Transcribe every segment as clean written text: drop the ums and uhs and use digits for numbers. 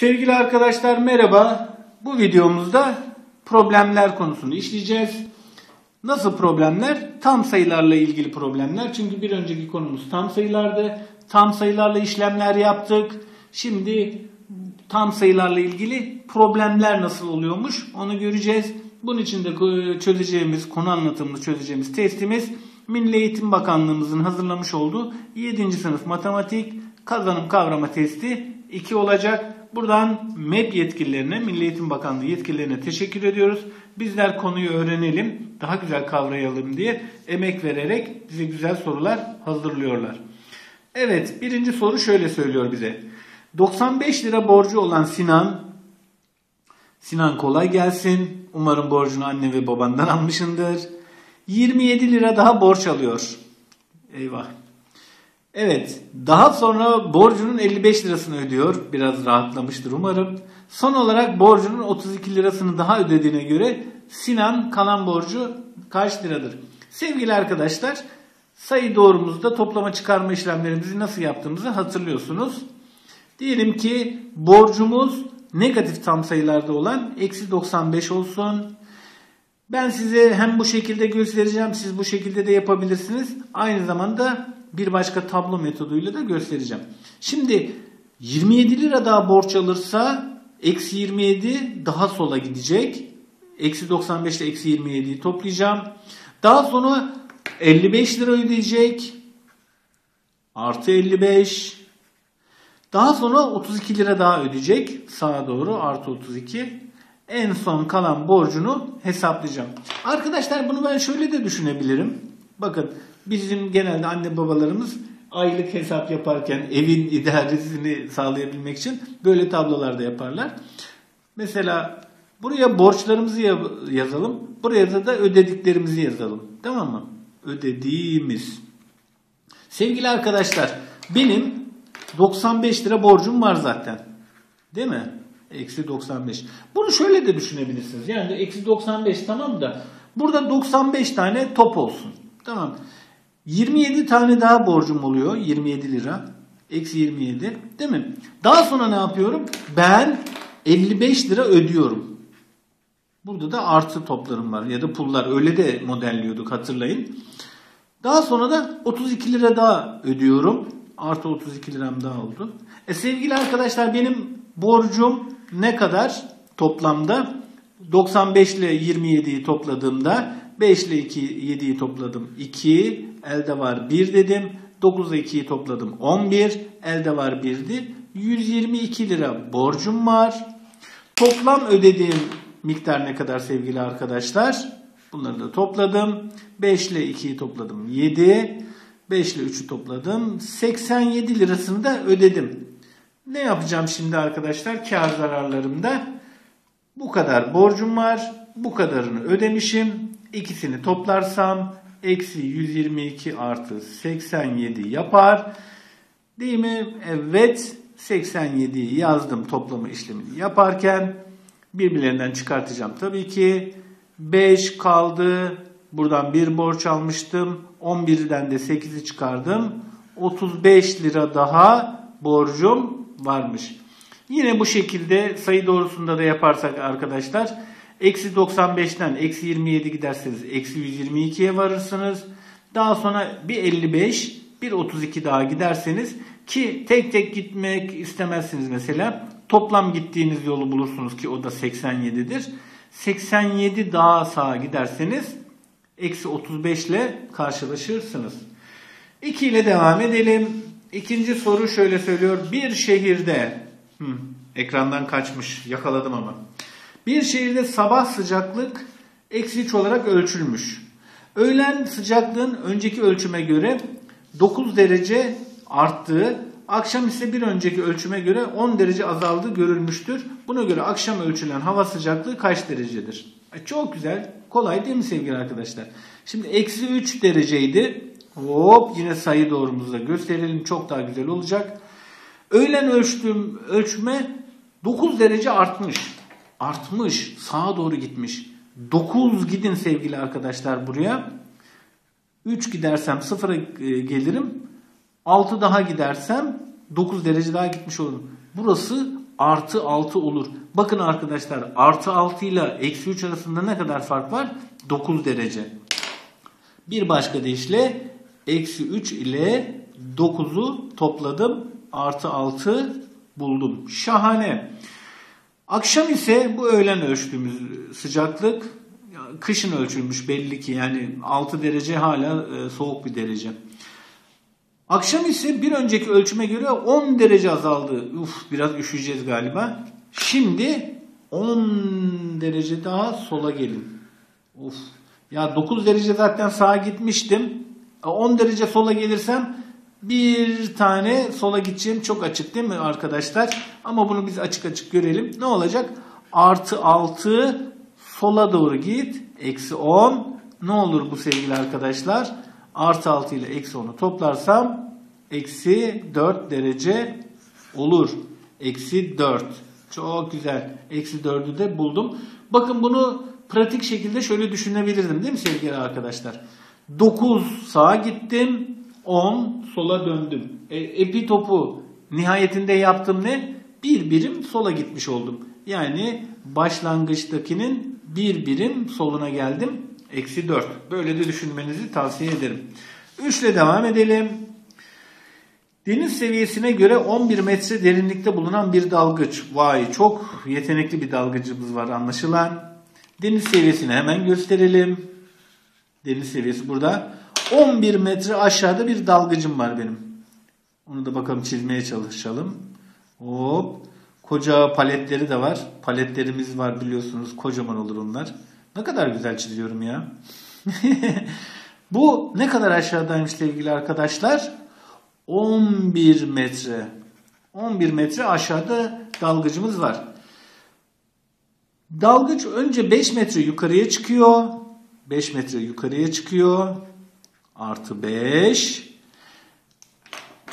Sevgili arkadaşlar merhaba. Bu videomuzda problemler konusunu işleyeceğiz. Nasıl problemler? Tam sayılarla ilgili problemler. Çünkü bir önceki konumuz tam sayılardı. Tam sayılarla işlemler yaptık. Şimdi tam sayılarla ilgili problemler nasıl oluyormuş onu göreceğiz. Bunun için de çözeceğimiz, konu anlatımını çözeceğimiz testimiz Milli Eğitim Bakanlığımızın hazırlamış olduğu 7. sınıf matematik kazanım kavrama testi 2 olacak. Buradan MEP yetkililerine, Milli Eğitim Bakanlığı yetkililerine teşekkür ediyoruz. Bizler konuyu öğrenelim, daha güzel kavrayalım diye emek vererek bize güzel sorular hazırlıyorlar. Evet, birinci soru şöyle söylüyor bize. 95 lira borcu olan Sinan kolay gelsin. Umarım borcunu anne ve babandan almışındır. 27 lira daha borç alıyor. Eyvah. Evet, daha sonra borcunun 55 lirasını ödüyor. Biraz rahatlamıştır umarım. Son olarak borcunun 32 lirasını daha ödediğine göre Sinan kalan borcu kaç liradır? Sevgili arkadaşlar, sayı doğrumuzda toplama çıkarma işlemlerimizi nasıl yaptığımızı hatırlıyorsunuz. Diyelim ki borcumuz negatif tam sayılarda olan eksi 95 olsun. Ben size hem bu şekilde göstereceğim, siz bu şekilde de yapabilirsiniz. Aynı zamanda bir başka tablo metoduyla da göstereceğim. Şimdi 27 lira daha borç alırsa eksi 27 daha sola gidecek. Eksi 95 ile eksi 27'yi toplayacağım. Daha sonra 55 lira ödeyecek. Artı 55. Daha sonra 32 lira daha ödeyecek. Sağa doğru artı 32. En son kalan borcunu hesaplayacağım. Arkadaşlar bunu ben şöyle de düşünebilirim. Bakın bizim genelde anne babalarımız aylık hesap yaparken evin idaresini sağlayabilmek için böyle tablolarda yaparlar. Mesela buraya borçlarımızı yazalım. Buraya da ödediklerimizi yazalım. Tamam mı? Ödediğimiz. Sevgili arkadaşlar benim 95 lira borcum var zaten. Değil mi? Eksi 95. Bunu şöyle de düşünebilirsiniz. Yani eksi 95 tamam da burada 95 tane top olsun. Tamam. 27 tane daha borcum oluyor. 27 lira. Eksi 27. Değil mi? Daha sonra ne yapıyorum? Ben 55 lira ödüyorum. Burada da artı toplarım var. Ya da pullar. Öyle de modelliyorduk hatırlayın. Daha sonra da 32 lira daha ödüyorum. Artı 32 liram daha oldu. Sevgili arkadaşlar benim borcum ne kadar toplamda? 95 ile 27'yi topladığımda 5 ile 7'yi topladım 2, elde var 1 dedim. 9 ile 2'yi topladım 11, elde var 1'di. 122 lira borcum var. Toplam ödediğim miktar ne kadar sevgili arkadaşlar? Bunları da topladım. 5 ile 2'yi topladım 7, 5 ile 3'ü topladım. 87 lirasını da ödedim. Ne yapacağım şimdi arkadaşlar? Kâr zararlarımda bu kadar borcum var. Bu kadarını ödemişim. İkisini toplarsam eksi 122 artı 87 yapar. Değil mi? Evet. 87'yi yazdım toplama işlemini yaparken. Birbirlerinden çıkartacağım tabii ki. 5 kaldı. Buradan bir borç almıştım. 11'den de 8'i çıkardım. 35 lira daha borcum varmış. Yine bu şekilde sayı doğrusunda da yaparsak arkadaşlar eksi 95'ten eksi 27 giderseniz eksi 122'ye varırsınız. Daha sonra bir 55 bir 32 daha giderseniz ki tek tek gitmek istemezsiniz mesela. Toplam gittiğiniz yolu bulursunuz ki o da 87'dir. 87 daha sağa giderseniz eksi 35 ile karşılaşırsınız. 2 ile devam edelim. İkinci soru şöyle söylüyor. Bir şehirde ekrandan kaçmış. Yakaladım ama. Bir şehirde sabah sıcaklık eksi 3 olarak ölçülmüş. Öğlen sıcaklığın önceki ölçüme göre 9 derece arttığı, akşam ise bir önceki ölçüme göre 10 derece azaldığı görülmüştür. Buna göre akşam ölçülen hava sıcaklığı kaç derecedir? Çok güzel. Kolay değil mi sevgili arkadaşlar? Şimdi eksi 3 dereceydi. Hop yine sayı doğrumuzda gösterelim. Çok daha güzel olacak. Öğlen ölçme 9 derece artmış. Artmış. Sağa doğru gitmiş. 9 gidin sevgili arkadaşlar buraya. 3 gidersem 0'a gelirim. 6 daha gidersem 9 derece daha gitmiş olurum. Burası artı 6 olur. Bakın arkadaşlar, artı 6 ile eksi 3 arasında ne kadar fark var? 9 derece. Bir başka deyişle eksi 3 ile 9'u topladım. Artı 6 buldum. Şahane. Akşam ise bu öğlen ölçtüğümüz sıcaklık, kışın ölçülmüş belli ki, yani 6 derece hala soğuk bir derece. Akşam ise bir önceki ölçüme göre 10 derece azaldı. Uf, biraz üşüyeceğiz galiba. Şimdi 10 derece daha sola gelin. Uf. Ya 9 derece zaten sağa gitmiştim. 10 derece sola gelirsem bir tane sola gideceğim. Çok açık değil mi arkadaşlar? Ama bunu biz açık açık görelim. Ne olacak? Artı 6 sola doğru git. Eksi 10. Ne olur bu sevgili arkadaşlar? Artı 6 ile eksi 10'u toplarsam eksi 4 derece olur. Eksi 4. Çok güzel. Eksi 4'ü de buldum. Bakın bunu pratik şekilde şöyle düşünebilirdim değil mi sevgili arkadaşlar? 9 sağa gittim. 10 sola döndüm. Epi topu nihayetinde yaptım ne? Bir birim sola gitmiş oldum. Yani başlangıçtakinin bir birim soluna geldim. Eksi 4. Böyle de düşünmenizi tavsiye ederim. 3 ile devam edelim. Deniz seviyesine göre 11 metre derinlikte bulunan bir dalgıç. Vay, çok yetenekli bir dalgıcımız var anlaşılan. Deniz seviyesini hemen gösterelim. Deniz seviyesi burada. 11 metre aşağıda bir dalgıcım var benim. Onu da bakalım, çizmeye çalışalım. Hop. Koca paletleri de var. Paletlerimiz var biliyorsunuz. Kocaman olur onlar. Ne kadar güzel çiziyorum ya. Bu ne kadar aşağıdaymış sevgili arkadaşlar? 11 metre. 11 metre aşağıda dalgıcımız var. Dalgıç önce 5 metre yukarıya çıkıyor. 5 metre yukarıya çıkıyor. Artı 5.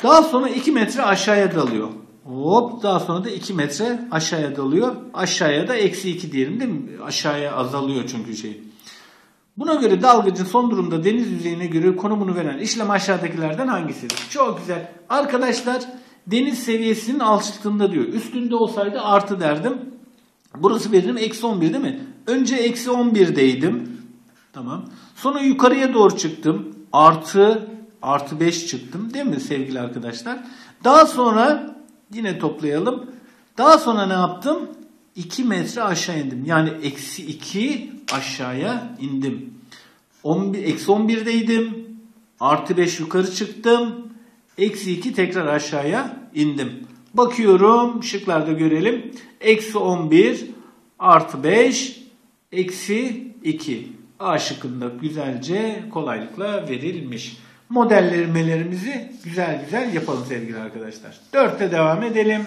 Daha sonra 2 metre aşağıya dalıyor. Hop, daha sonra da 2 metre aşağıya dalıyor. Aşağıya da eksi 2 diyelim değil mi? Aşağıya azalıyor çünkü şey. Buna göre dalgıcın son durumda deniz yüzeyine göre konumunu veren işlem aşağıdakilerden hangisidir? Çok güzel. Arkadaşlar, deniz seviyesinin alçıldığında diyor. Üstünde olsaydı artı derdim. Burası benim eksi 11 değil mi? Önce eksi 11'deydim. Tamam. Sonra yukarıya doğru çıktım. Artı 5 çıktım değil mi sevgili arkadaşlar? Daha sonra yine toplayalım. Daha sonra ne yaptım? 2 metre aşağı indim. Yani eksi 2 aşağıya indim. Eksi 11'deydim. Artı 5 yukarı çıktım. Eksi 2 tekrar aşağıya indim. Bakıyorum. Şıklarda görelim. Eksi 11 artı 5 eksi 2. A şıkkında güzelce kolaylıkla verilmiş. Modellemelerimizi güzel güzel yapalım sevgili arkadaşlar. 4'te devam edelim.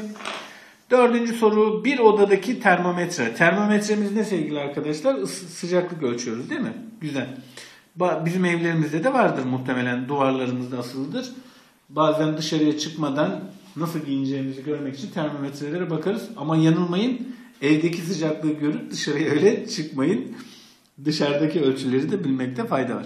4. soru, bir odadaki termometre. Termometremiz ne sevgili arkadaşlar? Sıcaklık ölçüyoruz değil mi? Güzel. Bizim evlerimizde de vardır muhtemelen, duvarlarımızda asılıdır. Bazen dışarıya çıkmadan nasıl giyineceğimizi görmek için termometrelere bakarız. Ama yanılmayın, evdeki sıcaklığı görüp dışarıya öyle çıkmayın. Dışarıdaki ölçüleri de bilmekte fayda var.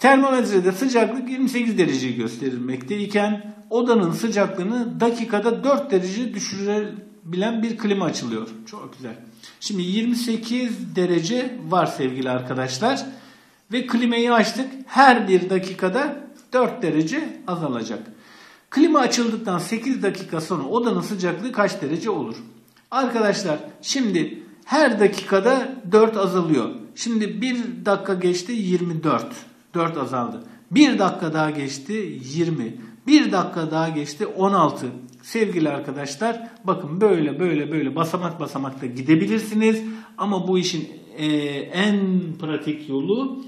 Termometrede sıcaklık 28 dereceyi gösterilmekteyken odanın sıcaklığını dakikada 4 derece düşürebilen bir klima açılıyor. Çok güzel. Şimdi 28 derece var sevgili arkadaşlar. Ve klimayı açtık. Her bir dakikada 4 derece azalacak. Klima açıldıktan 8 dakika sonra odanın sıcaklığı kaç derece olur? Arkadaşlar, şimdi her dakikada 4 azalıyor. Şimdi 1 dakika geçti, 24. 4 azaldı. 1 dakika daha geçti, 20. 1 dakika daha geçti, 16. Sevgili arkadaşlar, bakın böyle böyle böyle basamak basamakta gidebilirsiniz. Ama bu işin en pratik yolu,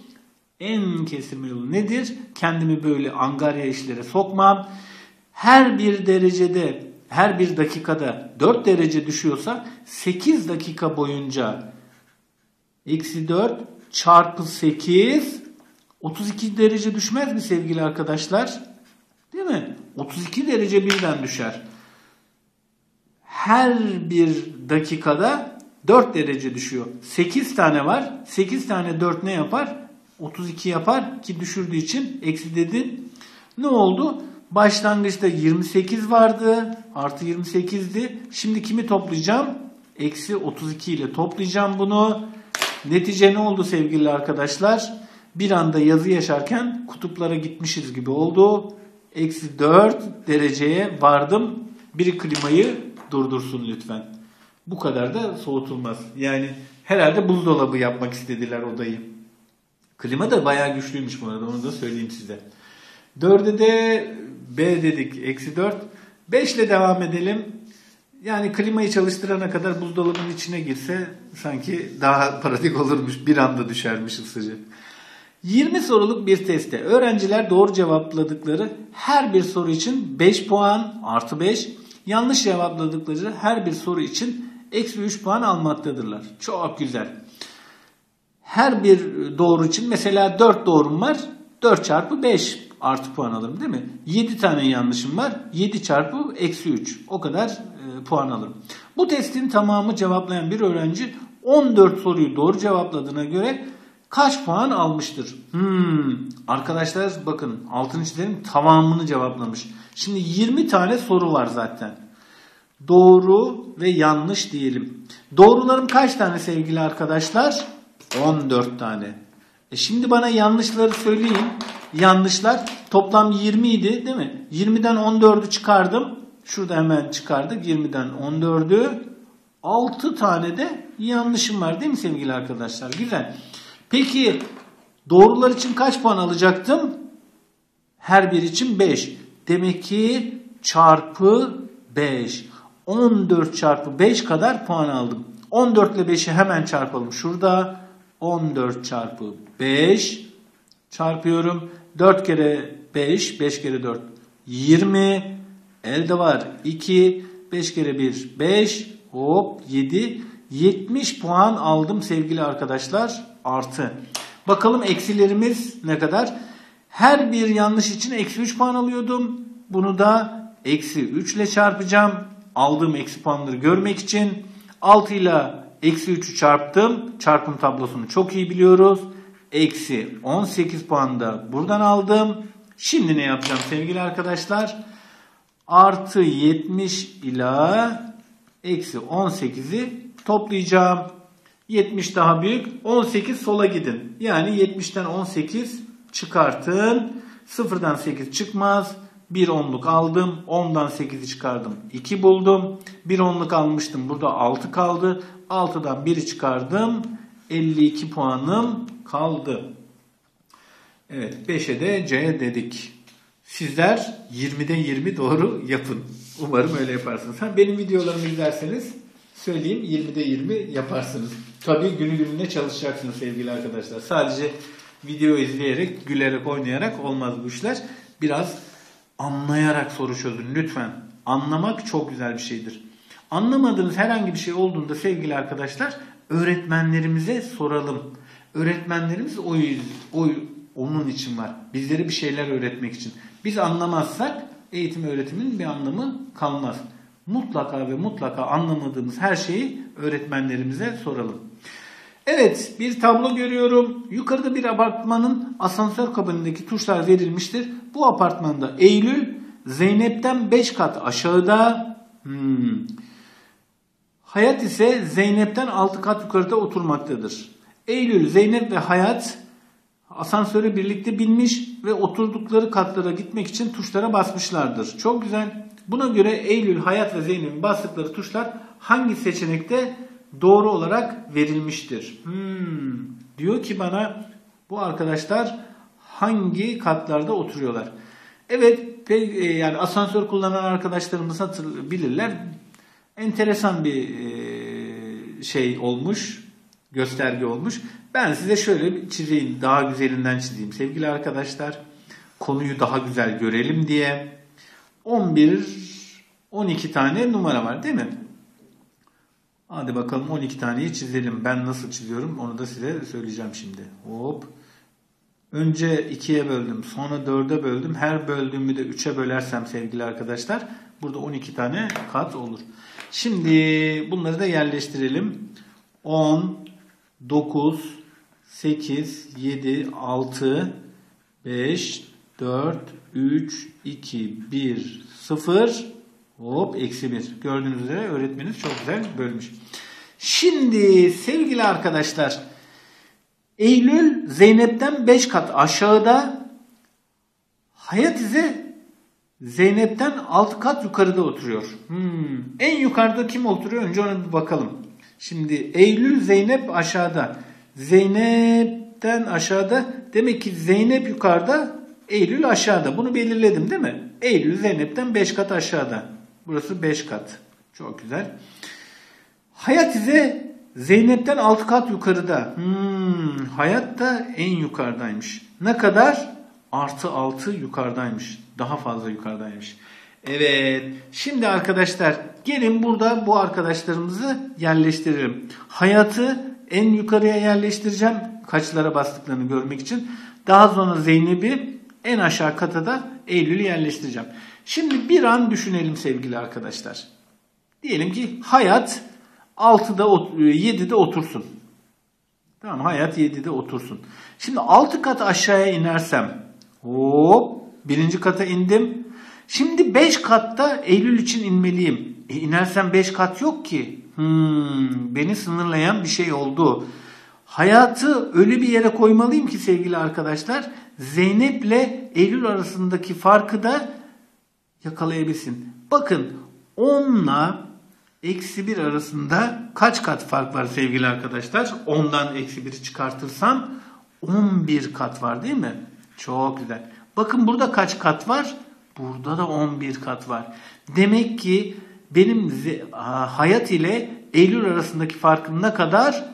en kesin yolu nedir? Kendimi böyle angarya işlere sokmam. Her bir derecede, her bir dakikada 4 derece düşüyorsa 8 dakika boyunca eksi 4 çarpı 8 32 derece düşmez mi sevgili arkadaşlar? Değil mi? 32 derece birden düşer. Her bir dakikada 4 derece düşüyor. 8 tane var. 8 tane 4 ne yapar? 32 yapar ki düşürdüğü için eksi dedin. Ne oldu? Başlangıçta 28 vardı. Artı 28'di. Şimdi kimi toplayacağım? Eksi 32 ile toplayacağım bunu. Netice ne oldu sevgili arkadaşlar? Bir anda yazı yaşarken kutuplara gitmişiz gibi oldu. Eksi 4 dereceye vardım. Biri klimayı durdursun lütfen. Bu kadar da soğutulmaz. Yani herhalde buzdolabı yapmak istediler odayı. Klima da bayağı güçlüymüş bu arada, onu da söyleyeyim size. 4'e de B dedik, eksi 4. 5 ile devam edelim. Yani klimayı çalıştırana kadar buzdolabının içine girse sanki daha pratik olurmuş. Bir anda düşermiş ısıcı. 20 soruluk bir testte öğrenciler doğru cevapladıkları her bir soru için 5 puan artı 5, yanlış cevapladıkları her bir soru için eksi 3 puan almaktadırlar. Çok güzel. Her bir doğru için mesela 4 doğrum var. 4 çarpı 5 artı puan alırım değil mi? 7 tane yanlışım var. 7 çarpı eksi 3. O kadar puan alırım. Bu testin tamamı cevaplayan bir öğrenci 14 soruyu doğru cevapladığına göre kaç puan almıştır? Arkadaşlar bakın, altını çizelim, tamamını cevaplamış. Şimdi 20 tane soru var zaten. Doğru ve yanlış diyelim. Doğrularım kaç tane sevgili arkadaşlar? 14 tane. Şimdi bana yanlışları söyleyin. Yanlışlar toplam 20 idi değil mi? 20'den 14'ü çıkardım. Şurada hemen çıkardık. 20'den 14'ü. 6 tane de yanlışım var değil mi sevgili arkadaşlar? Güzel. Peki doğrular için kaç puan alacaktım? Her bir için 5. Demek ki çarpı 5. 14 çarpı 5 kadar puan aldım. 14 ile 5'i hemen çarpalım. Şurada 14 çarpı 5 çarpıyorum. 4 kere 5, 5 kere 4, 20. Elde var 2, 5 kere 1, 5, hop 7. 70 puan aldım sevgili arkadaşlar. Artı. Bakalım eksilerimiz ne kadar? Her bir yanlış için eksi 3 puan alıyordum. Bunu da eksi 3 ile çarpacağım. Aldığım eksi puanları görmek için 6 ile eksi 3'ü çarptım. Çarpım tablosunu çok iyi biliyoruz. Eksi 18 puan da buradan aldım. Şimdi ne yapacağım sevgili arkadaşlar? Artı 70 ile eksi 18'i toplayacağım. 70 daha büyük. 18 sola gidin. Yani 70'ten 18 çıkartın. 0'dan 8 çıkmaz. 1 onluk aldım. 10'dan 8'i çıkardım. 2 buldum. 1 onluk almıştım. Burada 6 kaldı. 6'dan 1'i çıkardım. 52 puanım kaldı. Evet, 5'e de C dedik. Sizler 20'de 20 doğru yapın. Umarım öyle yaparsınız. Ha, benim videolarımı izlerseniz söyleyeyim, 20'de 20 yaparsınız. Tabii günü gününe çalışacaksınız sevgili arkadaşlar. Sadece video izleyerek, gülerek, oynayarak olmaz bu işler. Biraz anlayarak soru çözün lütfen. Anlamak çok güzel bir şeydir. Anlamadığınız herhangi bir şey olduğunda sevgili arkadaşlar öğretmenlerimize soralım. Öğretmenlerimiz onun için var. Bizlere bir şeyler öğretmek için. Biz anlamazsak eğitim öğretimin bir anlamı kalmaz. Mutlaka ve mutlaka anlamadığımız her şeyi öğretmenlerimize soralım. Evet, bir tablo görüyorum. Yukarıda bir apartmanın asansör kabinindeki tuşlar verilmiştir. Bu apartmanda Eylül, Zeynep'ten 5 kat aşağıda, Hayat ise Zeynep'ten 6 kat yukarıda oturmaktadır. Eylül, Zeynep ve Hayat asansöre birlikte binmiş ve oturdukları katlara gitmek için tuşlara basmışlardır. Çok güzel. Buna göre Eylül, Hayat ve Zeynep'in bastıkları tuşlar hangi seçenekte doğru olarak verilmiştir? Diyor ki bana bu arkadaşlar hangi katlarda oturuyorlar? Evet, yani asansör kullanan arkadaşlarımız bilirler. Enteresan bir şey olmuş, gösterge olmuş. Ben size şöyle bir çizeyim, daha güzelinden çizeyim sevgili arkadaşlar. Konuyu daha güzel görelim diye. 12 tane numara var değil mi? Hadi bakalım 12 taneyi çizelim. Ben nasıl çiziyorum onu da size söyleyeceğim şimdi. Hop. Önce 2'ye böldüm. Sonra 4'e böldüm. Her böldüğümü de 3'e bölersem sevgili arkadaşlar burada 12 tane kat olur. Şimdi bunları da yerleştirelim. 10, 9, 8, 7, 6, 5, 4, 3, 2, 1, 0. Hop, eksi 1. Gördüğünüz üzere öğretmeniniz çok güzel bölmüş. Şimdi sevgili arkadaşlar, Eylül Zeynep'ten 5 kat aşağıda, Hayat ise Zeynep'ten 6 kat yukarıda oturuyor. En yukarıda kim oturuyor? Önce ona bir bakalım. Şimdi Eylül Zeynep aşağıda, Zeynep'ten aşağıda. Demek ki Zeynep yukarıda, Eylül aşağıda. Bunu belirledim değil mi? Eylül Zeynep'ten 5 kat aşağıda. Burası 5 kat. Çok güzel. Hayat ise Zeynep'ten 6 kat yukarıda. Hayat da en yukarıdaymış. Ne kadar? Artı 6 yukarıdaymış. Daha fazla yukarıdaymış. Evet. Şimdi arkadaşlar gelin burada bu arkadaşlarımızı yerleştirelim. Hayat'ı en yukarıya yerleştireceğim. Kaçlara bastıklarını görmek için. Daha sonra Zeynep'i en aşağı kata da Eylül'ü yerleştireceğim. Şimdi bir an düşünelim sevgili arkadaşlar. Diyelim ki Hayat 6'da 7'de otursun. Tamam, Hayat 7'de otursun. Şimdi 6 kat aşağıya inersem, hop, 1. kata indim. Şimdi 5 katta Eylül için inmeliyim. İnersem 5 kat yok ki. Beni sınırlayan bir şey oldu. Hayat'ı öyle bir yere koymalıyım ki sevgili arkadaşlar, Zeynep'le Eylül arasındaki farkı da yakalayabilsin. Bakın 10'la eksi 1 arasında kaç kat fark var sevgili arkadaşlar? 10'dan eksi 1'i çıkartırsam 11 kat var değil mi? Çok güzel. Bakın burada kaç kat var? Burada da 11 kat var. Demek ki benim Hayat ile Eylül arasındaki farkın ne kadar?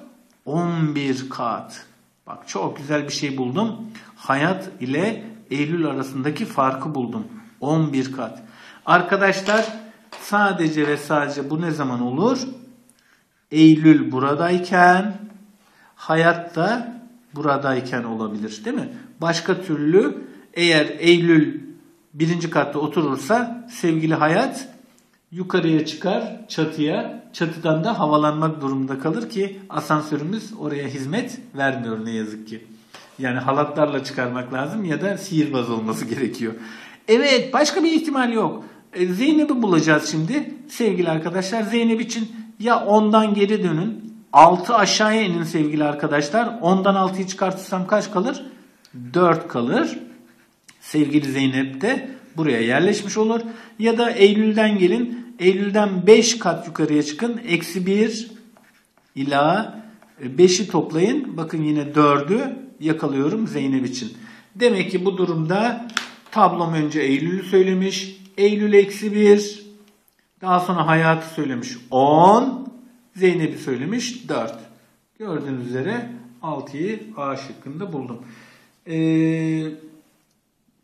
11 kat. Bak çok güzel bir şey buldum. Hayat ile Eylül arasındaki farkı buldum. 11 kat. Arkadaşlar sadece ve sadece bu ne zaman olur? Eylül buradayken, Hayat da buradayken olabilir, değil mi? Başka türlü eğer Eylül 1. katta oturursa sevgili Hayat yukarıya çıkar, çatıya. Çatıdan da havalanmak durumunda kalır ki asansörümüz oraya hizmet vermiyor ne yazık ki. Yani halatlarla çıkarmak lazım ya da sihirbaz olması gerekiyor. Evet, başka bir ihtimal yok. Zeynep'i bulacağız şimdi. Sevgili arkadaşlar, Zeynep için ya 10'dan geri dönün. 6 aşağıya inin sevgili arkadaşlar. 10'dan 6'yı çıkartırsam kaç kalır? 4 kalır. Sevgili Zeynep de buraya yerleşmiş olur. Ya da Eylül'den gelin. Eylül'den 5 kat yukarıya çıkın. Eksi 1 ila 5'i toplayın. Bakın yine 4'ü yakalıyorum Zeynep için. Demek ki bu durumda tablom önce Eylül'ü söylemiş. Eylül eksi 1. Daha sonra Hayat'ı söylemiş 10. Zeynep'i söylemiş 4. Gördüğünüz üzere 6'yı A şıkkında buldum.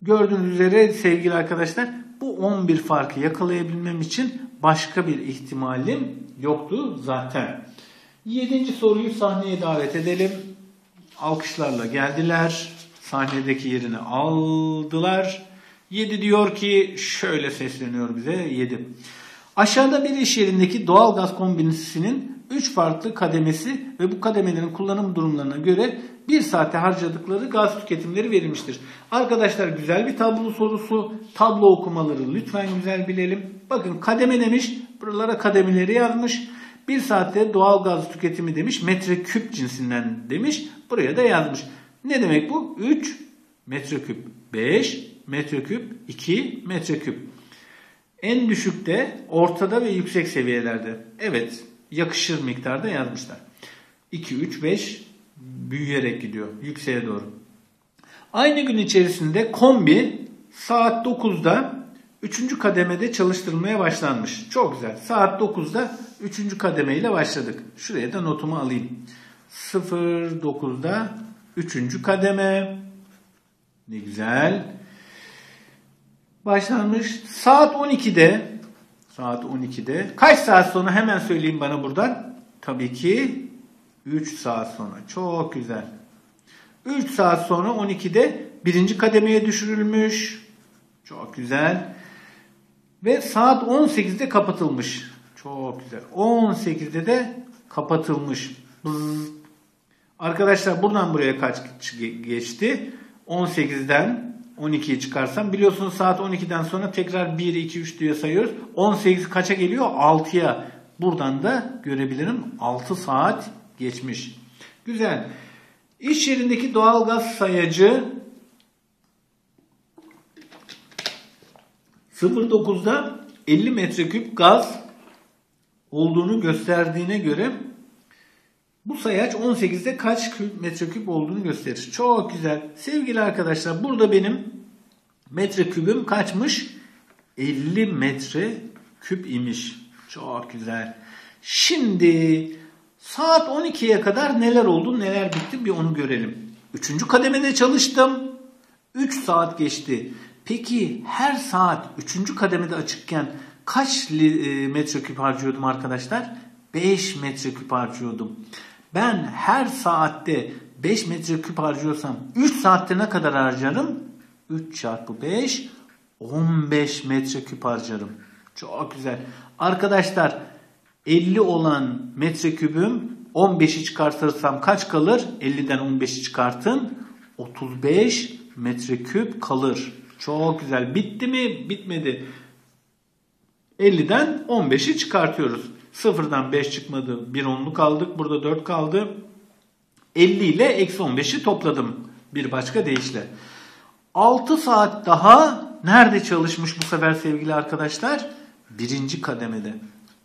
Gördüğünüz üzere sevgili arkadaşlar, bu 11 farkı yakalayabilmem için başka bir ihtimalim yoktu zaten. 7. soruyu sahneye davet edelim. Alkışlarla geldiler. Sahnedeki yerini aldılar. 7 diyor ki, şöyle sesleniyor bize 7. Aşağıda bir iş yerindeki doğalgaz kombinisinin 3 farklı kademesi ve bu kademelerin kullanım durumlarına göre 1 saate harcadıkları gaz tüketimleri verilmiştir. Arkadaşlar güzel bir tablo sorusu. Tablo okumaları lütfen güzel bilelim. Bakın kademe demiş. Buralara kademeleri yazmış. 1 saatte doğalgaz tüketimi demiş. Metreküp cinsinden demiş. Buraya da yazmış. Ne demek bu? 3 metreküp, 5 metreküp, 2 metreküp. En düşükte, ortada ve yüksek seviyelerde. Evet, yakışır miktarda yazmışlar. 2, 3, 5 büyüyerek gidiyor yükseğe doğru. Aynı gün içerisinde kombi saat 9'da 3. kademede çalıştırılmaya başlanmış. Çok güzel. Saat 9'da 3. kademeyle başladık. Şuraya da notumu alayım. 09'da 3. kademe. Ne güzel. Başlanmış. Saat 12'de kaç saat sonra hemen söyleyin bana buradan. Tabii ki 3 saat sonra. Çok güzel. 3 saat sonra 12'de 1. kademeye düşürülmüş. Çok güzel. Ve saat 18'de kapatılmış. Çok güzel. 18'de de kapatılmış. Bız. Arkadaşlar buradan buraya kaç geçti? 18'den 12'yi çıkarsam biliyorsunuz saat 12'den sonra tekrar 1, 2, 3 diye sayıyoruz. 18 kaça geliyor? 6'ya. Buradan da görebilirim 6 saat geçmiş. Güzel. İş yerindeki doğalgaz sayacı 09'da 50 metreküp gaz olduğunu gösterdiğine göre bu sayaç 18'de kaç metreküp olduğunu gösterir. Çok güzel. Sevgili arkadaşlar, burada benim metrekübüm kaçmış? 50 metreküp imiş. Çok güzel. Şimdi saat 12'ye kadar neler oldu, neler bitti bir onu görelim. 3. kademede çalıştım. 3 saat geçti. Peki her saat 3. kademede açıkken kaç metreküp harcıyordum arkadaşlar? 5 metreküp harcıyordum. Ben her saatte 5 metreküp harcıyorsam 3 saatte ne kadar harcarım? 3 çarpı 5, 15 metreküp harcarım. Çok güzel. Arkadaşlar 50 olan metrekübüm 15'i çıkartırsam kaç kalır? 50'den 15'i çıkartın. 35 metreküp kalır. Çok güzel. Bitti mi? Bitmedi. 50'den 15'i çıkartıyoruz. 0'dan 5 çıkmadı. 1 onluk aldık. Burada 4 kaldı. 50 ile eksi 15'i topladım. Bir başka deyişle. 6 saat daha nerede çalışmış bu sefer sevgili arkadaşlar? 1. kademede.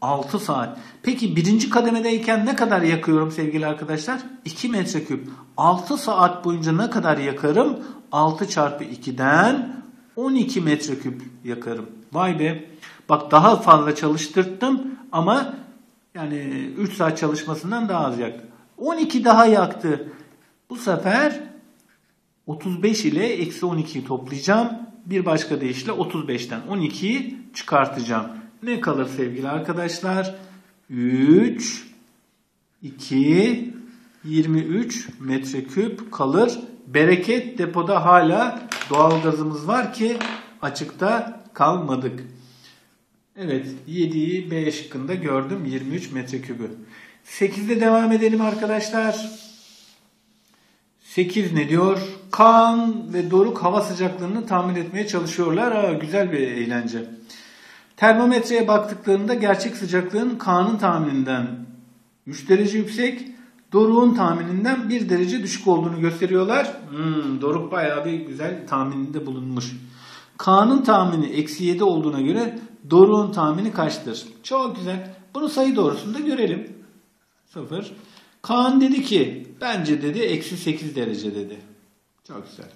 6 saat. Peki 1. kademedeyken ne kadar yakıyorum sevgili arkadaşlar? 2 metreküp. 6 saat boyunca ne kadar yakarım? 6 çarpı 2'den 12 metreküp yakarım. Vay be. Bak daha fazla çalıştırttım ama yani 3 saat çalışmasından daha az yaktı. 12 daha yaktı. Bu sefer 35 ile eksi 12'yi toplayacağım. Bir başka deyişle 35'ten 12'yi çıkartacağım. Ne kalır sevgili arkadaşlar? 3, 2, 23 metreküp kalır. Bereket depoda hala doğalgazımız var ki açıkta kalmadık. Evet, 7'yi B şıkkında gördüm. 23 metrekübü. 8'de devam edelim arkadaşlar. 8 ne diyor? Kaan ve Doruk hava sıcaklığını tahmin etmeye çalışıyorlar. Aa, güzel bir eğlence. Termometreye baktıklarında gerçek sıcaklığın Kaan'ın tahmininden 3 derece yüksek, Doruk'un tahmininden 1 derece düşük olduğunu gösteriyorlar. Doruk bayağı bir güzel tahmininde bulunmuş. Kaan'ın tahmini eksi 7 olduğuna göre Doruk'un tahmini kaçtır? Çok güzel. Bunu sayı doğrusunda görelim. 0. Kaan dedi ki bence dedi eksi 8 derece dedi. Çok güzel.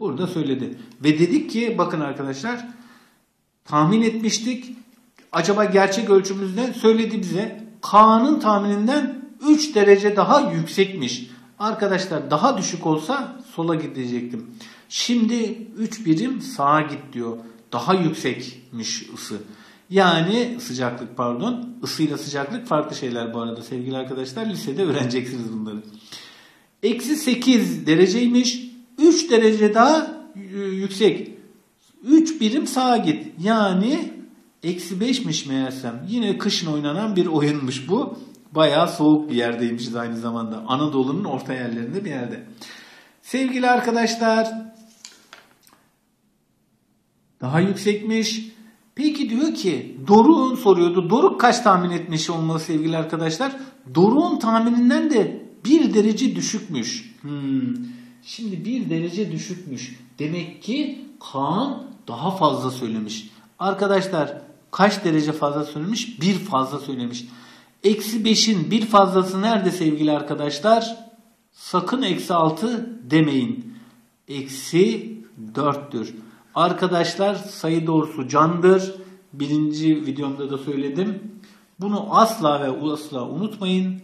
Burada söyledi. Ve dedik ki bakın arkadaşlar tahmin etmiştik. Acaba gerçek ölçümümüzde söyledi bize. Kaan'ın tahmininden 3 derece daha yüksekmiş. Arkadaşlar daha düşük olsa sola gidecektim. Şimdi 3 birim sağa git diyor. Daha yüksekmiş ısı. Yani sıcaklık pardon. Isıyla sıcaklık farklı şeyler bu arada sevgili arkadaşlar. Lisede öğreneceksiniz bunları. Eksi 8 dereceymiş. 3 derece daha yüksek. 3 birim sağa git. Yani eksi 5'miş meğersem. Yine kışın oynanan bir oyunmuş bu. Bayağı soğuk bir yerdeymişiz aynı zamanda. Anadolu'nun orta yerlerinde bir yerde. Sevgili arkadaşlar... Daha yüksekmiş. Peki diyor ki Doruk'un soruyordu. Doruk kaç tahmin etmiş olmalı sevgili arkadaşlar? Doruk'un tahmininden de 1 derece düşükmüş. Şimdi 1 derece düşükmüş. Demek ki Kaan daha fazla söylemiş. Arkadaşlar kaç derece fazla söylemiş? 1 fazla söylemiş. Eksi 5'in 1 fazlası nerede sevgili arkadaşlar? Sakın eksi 6 demeyin. Eksi 4'tür. Arkadaşlar sayı doğrusu candır. 1. videomda da söyledim. Bunu asla ve asla unutmayın.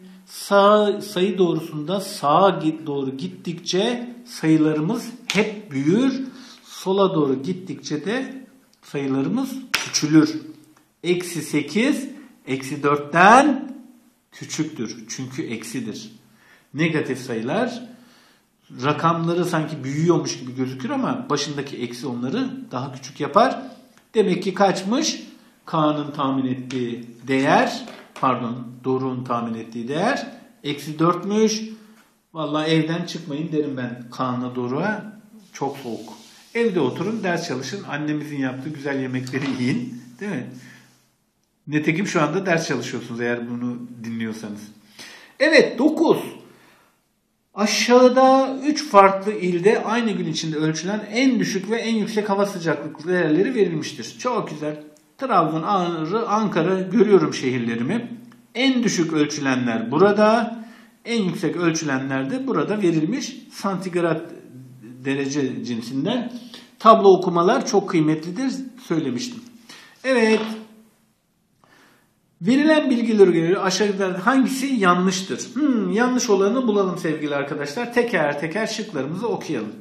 Sayı doğrusunda sağa doğru gittikçe sayılarımız hep büyür. Sola doğru gittikçe de sayılarımız küçülür. Eksi 8, eksi 4'ten küçüktür. Çünkü eksidir. Negatif sayılar... Rakamları sanki büyüyormuş gibi gözükür ama başındaki eksi onları daha küçük yapar. Demek ki kaçmış? Kaan'ın tahmin ettiği değer, pardon Doruk'un tahmin ettiği değer eksi 4'müş. Vallahi evden çıkmayın derim ben Kaan'la Doruk'a. Çok soğuk. Evde oturun, ders çalışın, annemizin yaptığı güzel yemekleri yiyin. Değil mi? Netekim şu anda ders çalışıyorsunuz eğer bunu dinliyorsanız. Evet, 9. Aşağıda 3 farklı ilde aynı gün içinde ölçülen en düşük ve en yüksek hava sıcaklıkları değerleri verilmiştir. Çok güzel. Trabzon, Ağrı, Ankara, görüyorum şehirlerimi. En düşük ölçülenler burada, en yüksek ölçülenler de burada verilmiş. Santigrat derece cinsinden. Tablo okumalar çok kıymetlidir, söylemiştim. Evet. Verilen bilgileri göre aşağıdakilerden hangisi yanlıştır? Yanlış olanı bulalım sevgili arkadaşlar. Teker teker şıklarımızı okuyalım.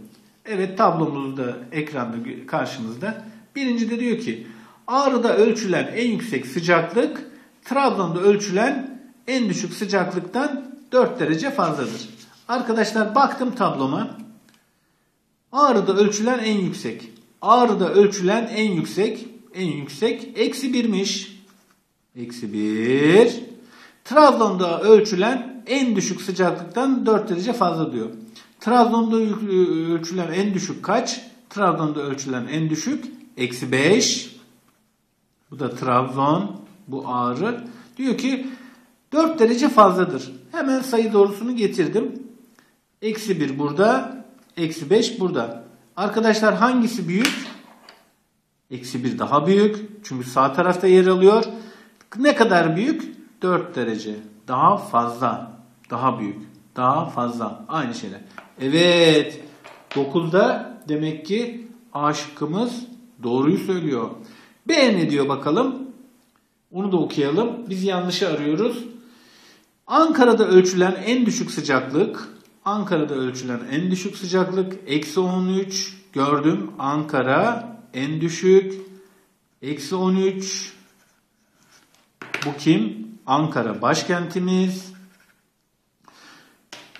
Evet, tablomuz da ekranda karşımızda. Birinci de diyor ki Ağrı'da ölçülen en yüksek sıcaklık Trabzon'da ölçülen en düşük sıcaklıktan 4 derece fazladır. Arkadaşlar baktım tabloma. Ağrı'da ölçülen en yüksek. Ağrı'da ölçülen en yüksek -1'miş. -1. Trabzon'da ölçülen en düşük sıcaklıktan 4 derece fazla diyor. Trabzon'da ölçülen en düşük kaç? Trabzon'da ölçülen en düşük -5. Bu da Trabzon, bu Ağrı. Diyor ki 4 derece fazladır. Hemen sayı doğrusunu getirdim. -1 burada, -5 burada. Arkadaşlar hangisi büyük? -1 daha büyük. Çünkü sağ tarafta yer alıyor. Ne kadar büyük? 4 derece. Daha fazla. Daha büyük. Daha fazla. Aynı şeyler. Evet. 9'da demek ki A şıkkımız doğruyu söylüyor. B ne diyor bakalım? Onu da okuyalım. Biz yanlışı arıyoruz. Ankara'da ölçülen en düşük sıcaklık. Ankara'da ölçülen en düşük sıcaklık. -13. Gördüm. Ankara en düşük. -13. Bu kim? Ankara başkentimiz.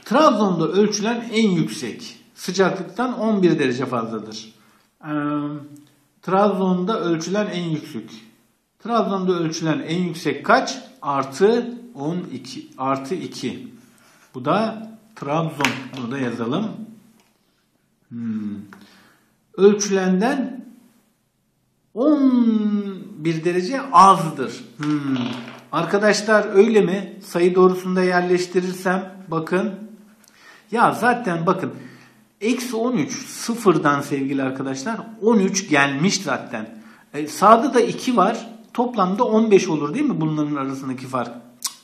Trabzon'da ölçülen en yüksek sıcaklıktan 11 derece fazladır. Trabzon'da ölçülen en yüksek. Trabzon'da ölçülen en yüksek kaç? +12. +2. Bu da Trabzon. Bunu da yazalım. Ölçülenden 11 derece azdır. Arkadaşlar öyle mi? Sayı doğrusunda yerleştirirsem bakın. Ya zaten bakın. -13 sıfırdan sevgili arkadaşlar 13 gelmiş zaten. Sağda da 2 var. Toplamda 15 olur değil mi? Bunların arasındaki fark.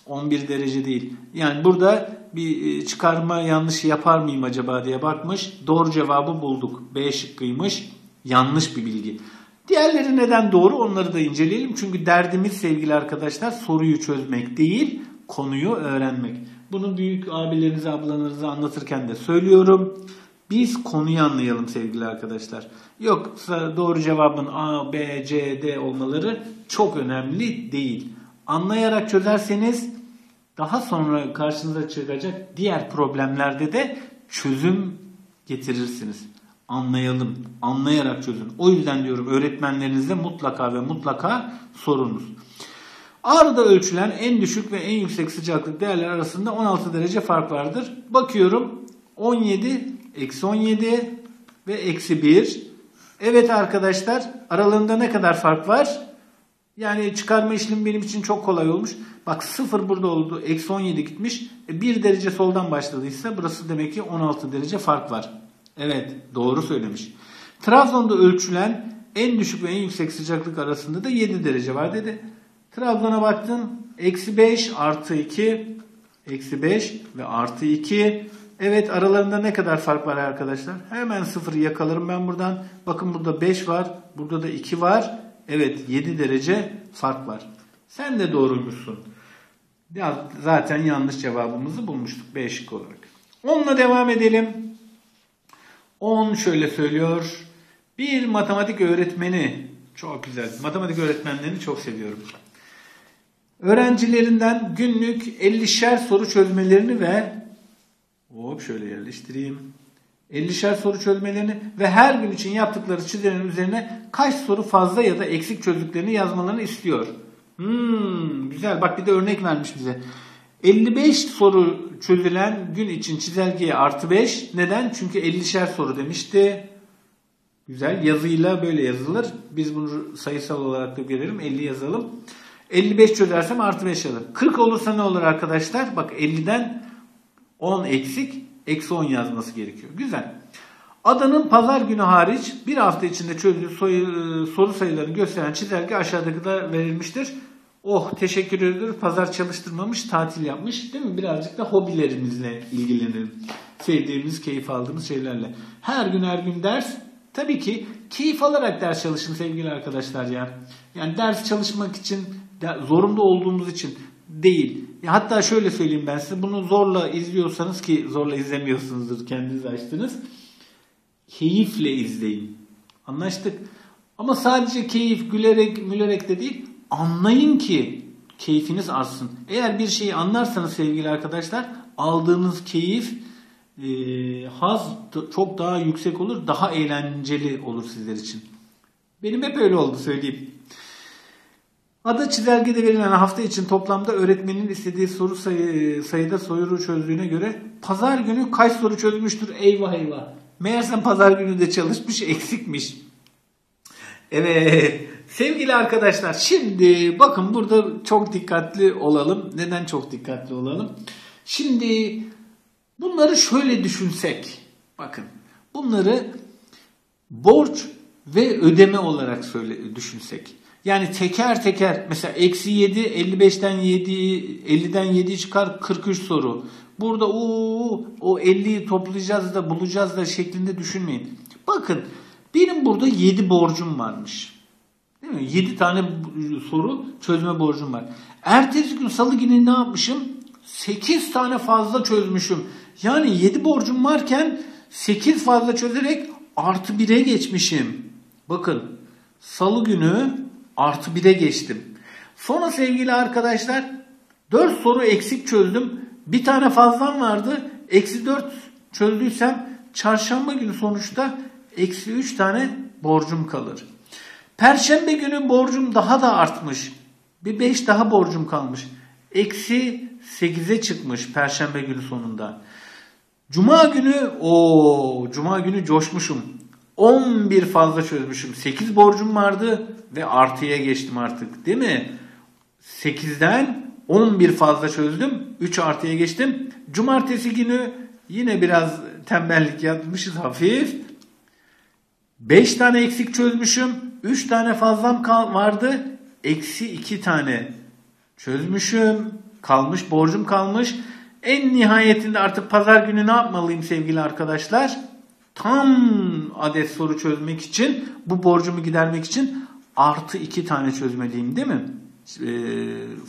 11 derece değil. Yani burada bir çıkarma yanlışı yapar mıyım acaba diye bakmış. Doğru cevabı bulduk. B şıkkıymış. Yanlış bir bilgi. Diğerleri neden doğru onları da inceleyelim. Çünkü derdimiz sevgili arkadaşlar soruyu çözmek değil, konuyu öğrenmek. Bunu büyük abilerinize, ablalarınıza anlatırken de söylüyorum. Biz konuyu anlayalım sevgili arkadaşlar. Yoksa doğru cevabın A, B, C, D olmaları çok önemli değil. Anlayarak çözerseniz daha sonra karşınıza çıkacak diğer problemlerde de çözüm getirirsiniz. Anlayalım, anlayarak çözün. O yüzden diyorum öğretmenlerinizle mutlaka ve mutlaka sorunuz. Ağrı'da ölçülen en düşük ve en yüksek sıcaklık değerleri arasında 16 derece fark vardır. Bakıyorum 17, -17 ve -1. Evet arkadaşlar aralarında ne kadar fark var? Yani çıkarma işlemi benim için çok kolay olmuş. Bak 0 burada oldu, -17 gitmiş. 1 derece soldan başladıysa burası demek ki 16 derece fark var. Evet, doğru söylemiş. Trabzon'da ölçülen en düşük ve en yüksek sıcaklık arasında da 7 derece var dedi. Trabzon'a baktım. -5, +2, -5 ve +2. Evet, aralarında ne kadar fark var arkadaşlar? Hemen 0'ı yakalarım ben buradan. Bakın burada 5 var, burada da 2 var. Evet, 7 derece fark var. Sen de doğruymuşsun. Ya, zaten yanlış cevabımızı bulmuştuk B şıkkı olarak. Onunla devam edelim. 10 şöyle söylüyor. Bir matematik öğretmeni. Çok güzel. Matematik öğretmenlerini çok seviyorum. Öğrencilerinden günlük 50'şer soru çözmelerini ve şöyle yerleştireyim. 50'şer soru çözmelerini ve her gün için yaptıkları çizilerin üzerine kaç soru fazla ya da eksik çözdüklerini yazmalarını istiyor. Güzel. Bak bir de örnek vermiş bize. 55 soru çözülen gün için çizelgeye +5. Neden? Çünkü 50'şer soru demişti. Güzel. Yazıyla böyle yazılır. Biz bunu sayısal olarak da gelelim. 50 yazalım. 55 çözersem artı 5 alır. 40 olursa ne olur arkadaşlar? Bak 50'den 10 eksik. Eksi 10 yazması gerekiyor. Güzel. Adanın pazar günü hariç bir hafta içinde çözdüğü soru sayılarını gösteren çizelge aşağıdaki de verilmiştir. Oh teşekkür ediyoruz. Pazar çalıştırmamış, tatil yapmış. Değil mi? Birazcık da hobilerimizle ilgilenelim. Sevdiğimiz, keyif aldığımız şeylerle. Her gün ders. Tabii ki keyif alarak ders çalışın sevgili arkadaşlar ya. Yani ders çalışmak için, zorunda olduğumuz için değil. Hatta şöyle söyleyeyim ben size. Bunu zorla izliyorsanız ki zorla izlemiyorsunuzdur. Kendiniz açtınız. Keyifle izleyin. Anlaştık. Ama sadece keyif, gülerek, mülerek de değil. Anlayın ki keyfiniz artsın. Eğer bir şeyi anlarsanız sevgili arkadaşlar aldığınız keyif, haz çok daha yüksek olur. Daha eğlenceli olur sizler için. Benim hep öyle oldu söyleyeyim. Ada çizelgede verilen hafta için toplamda öğretmenin istediği soru sayıda soru çözdüğüne göre pazar günü kaç soru çözmüştür? Eyvah eyvah. Meğersem pazar günü de çalışmış, eksikmiş. Evet. Sevgili arkadaşlar şimdi bakın burada çok dikkatli olalım. Neden çok dikkatli olalım? Şimdi bunları şöyle düşünsek. Bakın bunları borç ve ödeme olarak düşünsek. Yani teker teker mesela eksi 7, 55'ten 7, 50'den 7 çıkar 43 soru. Burada o 50'yi toplayacağız da bulacağız da şeklinde düşünmeyin. Bakın benim burada 7 borcum varmış. Değil mi? 7 tane soru çözme borcum var. Ertesi gün salı günü ne yapmışım? 8 tane fazla çözmüşüm. Yani 7 borcum varken 8 fazla çözerek artı 1'e geçmişim. Bakın salı günü artı 1'e geçtim. Sonra sevgili arkadaşlar 4 soru eksik çözdüm. Bir tane fazlam vardı. Eksi 4 çözdüysem çarşamba günü sonuçta eksi 3 tane borcum kalır. Perşembe günü borcum daha da artmış. Bir 5 daha borcum kalmış. Eksi 8'e çıkmış perşembe günü sonunda. Cuma günü cuma günü coşmuşum. 11 fazla çözmüşüm. 8 borcum vardı ve artıya geçtim artık. Değil mi? 8'den 11 fazla çözdüm. 3 artıya geçtim. Cumartesi günü yine biraz tembellik yapmışız hafif. 5 tane eksik çözmüşüm. 3 tane fazlam vardı. Eksi 2 tane çözmüşüm. Kalmış, borcum kalmış. En nihayetinde artık pazar günü ne yapmalıyım sevgili arkadaşlar? Tam adet soru çözmek için, bu borcumu gidermek için artı 2 tane çözmeliyim değil mi?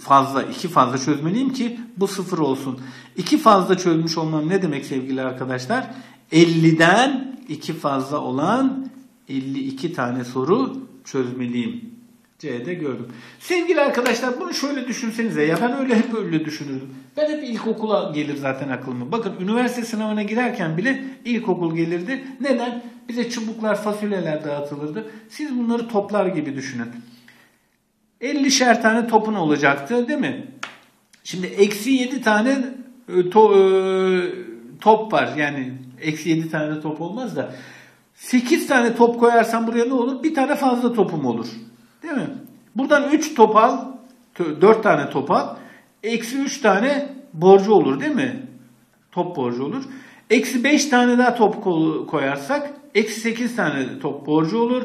Fazla, 2 fazla çözmeliyim ki bu 0 olsun. 2 fazla çözmüş olmam ne demek sevgili arkadaşlar? 50'den 2 fazla olan 52 tane soru çözmeliyim. C'de gördüm. Sevgili arkadaşlar bunu şöyle düşünsenize. Ya ben hep öyle düşünürdüm. Ben hep ilkokula gelir zaten aklıma. Bakın üniversite sınavına girerken bile ilkokul gelirdi. Neden? Bize çubuklar, fasulyeler dağıtılırdı. Siz bunları toplar gibi düşünün. 50'şer tane topun olacaktı değil mi? Şimdi eksi 7 tane top var. Yani eksi 7 tane top olmaz da 8 tane top koyarsan buraya ne olur? Bir tane fazla topum olur. Değil mi? Buradan 3 top al, 4 tane top al. Eksi 3 tane borcu olur değil mi? Top borcu olur. Eksi 5 tane daha top koyarsak eksi 8 tane top borcu olur.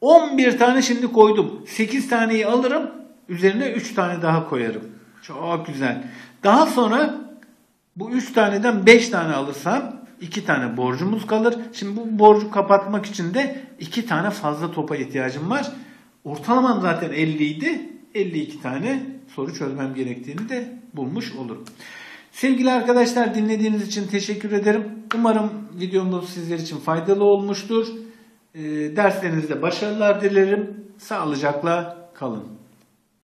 11 tane şimdi koydum. 8 taneyi alırım. Üzerine 3 tane daha koyarım. Çok güzel. Daha sonra bu 3 taneden 5 tane alırsam 2 tane borcumuz kalır. Şimdi bu borcu kapatmak için de 2 tane fazla topa ihtiyacım var. Ortalamam zaten 50 idi. 52 tane soru çözmem gerektiğini de bulmuş olurum. Sevgili arkadaşlar dinlediğiniz için teşekkür ederim. Umarım videomuz sizler için faydalı olmuştur. Derslerinizde başarılar dilerim. Sağlıcakla kalın.